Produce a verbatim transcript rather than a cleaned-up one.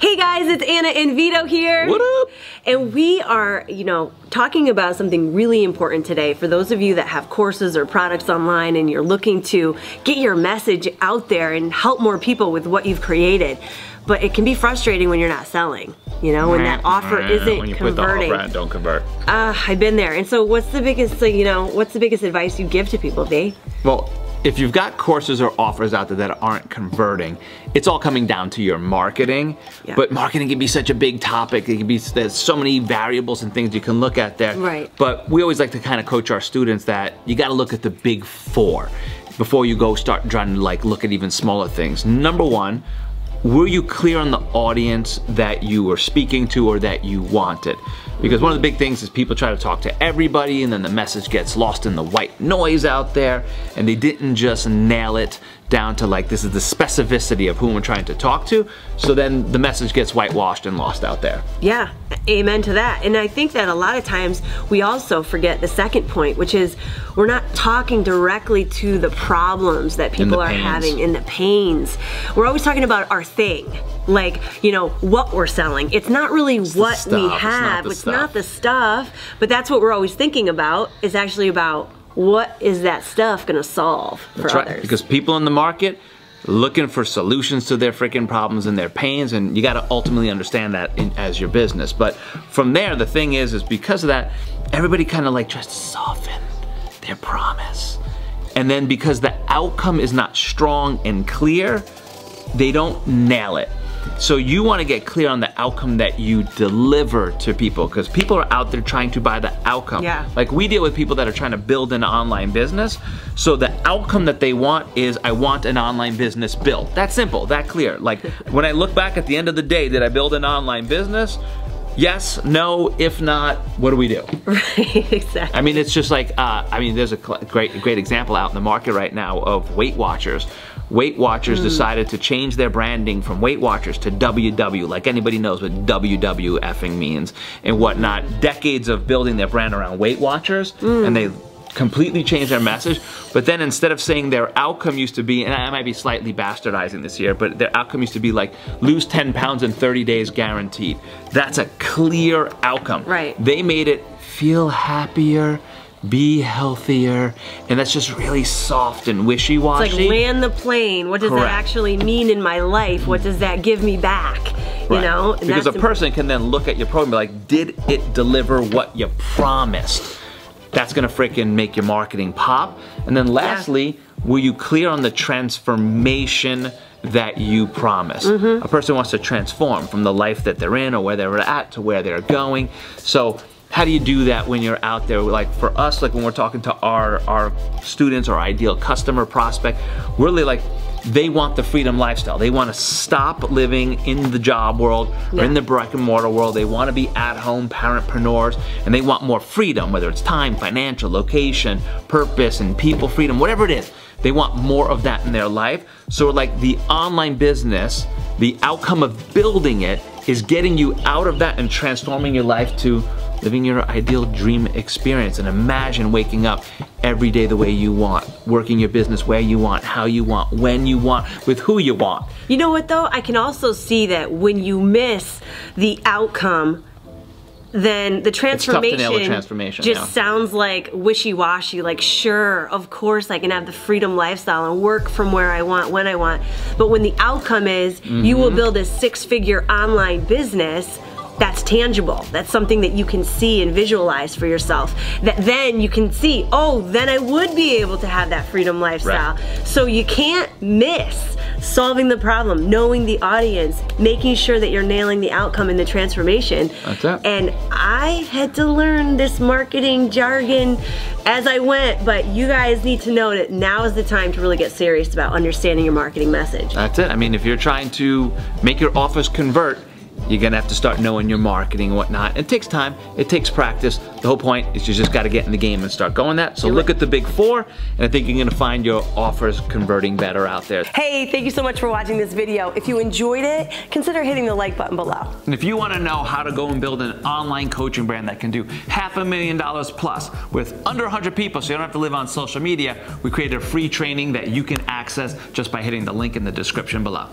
Hey guys, it's Anna and Vito here. What up? And we are, you know, talking about something really important today for those of you that have courses or products online and you're looking to get your message out there and help more people with what you've created. But it can be frustrating when you're not selling, you know, when that offer isn't when you converting. Put the offer out, don't convert. Uh, I've been there. And so what's the biggest, you know, what's the biggest advice you give to people, V? Well, if you've got courses or offers out there that aren't converting, it's all coming down to your marketing. Yeah. But marketing can be such a big topic. It can be, there's so many variables and things you can look at there. Right. But we always like to kind of coach our students that you got to look at the big four before you go start trying to like look at even smaller things. Number one, were you clear on the audience that you were speaking to or that you wanted? Because one of the big things is people try to talk to everybody and then the message gets lost in the white noise out there, and they didn't just nail it down to like, this is the specificity of whom we're trying to talk to, so then the message gets whitewashed and lost out there. Yeah, amen to that. And I think that a lot of times we also forget the second point, which is we're not talking directly to the problems that people are having and the pains. We're always talking about our thing, like, you know, what we're selling. It's not really what we have, it's not the stuff, but that's what we're always thinking about. It's actually about what is that stuff gonna solve for others? That's right, because people in the market looking for solutions to their freaking problems and their pains, and you gotta ultimately understand that in, as your business. But from there, the thing is, is because of that, everybody kinda like just soften their promise. And then because the outcome is not strong and clear, they don't nail it. So you wanna get clear on the outcome that you deliver to people, because people are out there trying to buy the outcome. Yeah. Like we deal with people that are trying to build an online business, so the outcome that they want is, I want an online business built. That simple, that clear. Like when I look back at the end of the day, did I build an online business? Yes, no, if not, what do we do? Right, exactly. I mean, it's just like, uh, I mean, there's a great, great example out in the market right now of Weight Watchers. Weight Watchers mm. decided to change their branding from Weight Watchers to W W, like anybody knows what W W effing means and whatnot. Decades of building their brand around Weight Watchers, mm. and they completely changed their message. But then instead of saying their outcome used to be, and I might be slightly bastardizing this here, but their outcome used to be like, lose ten pounds in thirty days guaranteed. That's a clear outcome. Right. They made it feel happier, be healthier, and that's just really soft and wishy-washy. It's like land the plane. What does Correct. That actually mean in my life? What does that give me back? You right. know? And because a person can then look at your program and be like, did it deliver what you promised? That's gonna freaking make your marketing pop. And then lastly, yeah. were you clear on the transformation that you promise? Mm-hmm. A person wants to transform from the life that they're in or where they're at to where they're going. So how do you do that when you're out there? Like for us, like when we're talking to our, our students, our ideal customer prospect, we're really like, they want the freedom lifestyle. They want to stop living in the job world yeah. or in the brick and mortar world. They want to be at home parentpreneurs, and they want more freedom, whether it's time, financial, location, purpose, and people freedom, whatever it is. They want more of that in their life. So like the online business, the outcome of building it is getting you out of that and transforming your life to living your ideal dream experience. And imagine waking up every day the way you want, working your business where you want, how you want, when you want, with who you want. You know what though? I can also see that when you miss the outcome, then the transformation, the transformation just yeah. sounds like wishy-washy, like sure, of course I can have the freedom lifestyle and work from where I want, when I want. But when the outcome is mm-hmm. you will build a six-figure online business, that's tangible. That's something that you can see and visualize for yourself. That then you can see, oh, then I would be able to have that freedom lifestyle. Right. So you can't miss solving the problem, knowing the audience, making sure that you're nailing the outcome and the transformation. That's it. And I had to learn this marketing jargon as I went, but you guys need to know that now is the time to really get serious about understanding your marketing message. That's it. I mean, if you're trying to make your offers convert, you're gonna have to start knowing your marketing and whatnot. It takes time, it takes practice. The whole point is you just gotta get in the game and start going that. So look at the big four, and I think you're gonna find your offers converting better out there. Hey, thank you so much for watching this video. If you enjoyed it, consider hitting the like button below. And if you wanna know how to go and build an online coaching brand that can do half a million dollars plus with under one hundred people so you don't have to live on social media, we created a free training that you can access just by hitting the link in the description below.